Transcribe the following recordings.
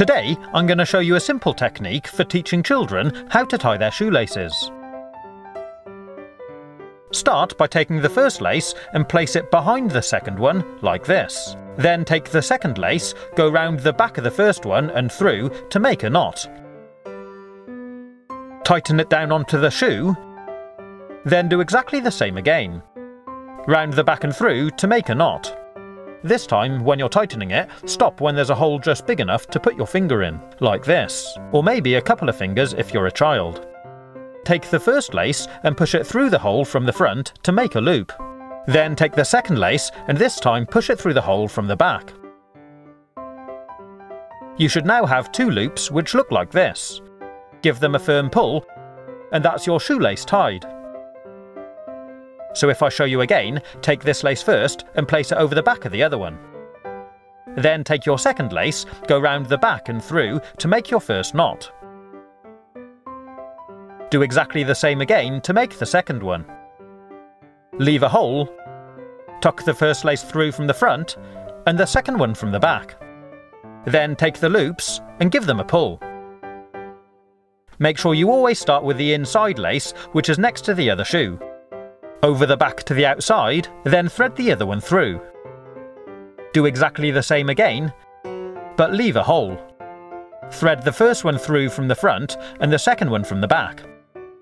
Today, I'm going to show you a simple technique for teaching children how to tie their shoelaces. Start by taking the first lace and place it behind the second one, like this. Then take the second lace, go round the back of the first one and through to make a knot. Tighten it down onto the shoe, then do exactly the same again. Round the back and through to make a knot. This time, when you're tightening it, stop when there's a hole just big enough to put your finger in, like this, or maybe a couple of fingers if you're a child. Take the first lace and push it through the hole from the front to make a loop. Then take the second lace and this time push it through the hole from the back. You should now have two loops which look like this. Give them a firm pull, and that's your shoelace tied. So if I show you again, take this lace first and place it over the back of the other one. Then take your second lace, go round the back and through to make your first knot. Do exactly the same again to make the second one. Leave a hole, tuck the first lace through from the front and the second one from the back. Then take the loops and give them a pull. Make sure you always start with the inside lace, which is next to the other shoe. Over the back to the outside, then thread the other one through. Do exactly the same again, but leave a hole. Thread the first one through from the front and the second one from the back.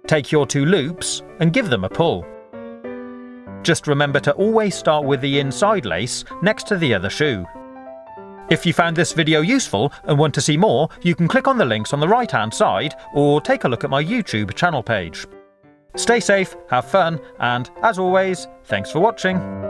Take your two loops and give them a pull. Just remember to always start with the inside lace next to the other shoe. If you found this video useful and want to see more, you can click on the links on the right-hand side or take a look at my YouTube channel page. Stay safe, have fun, and as always, thanks for watching.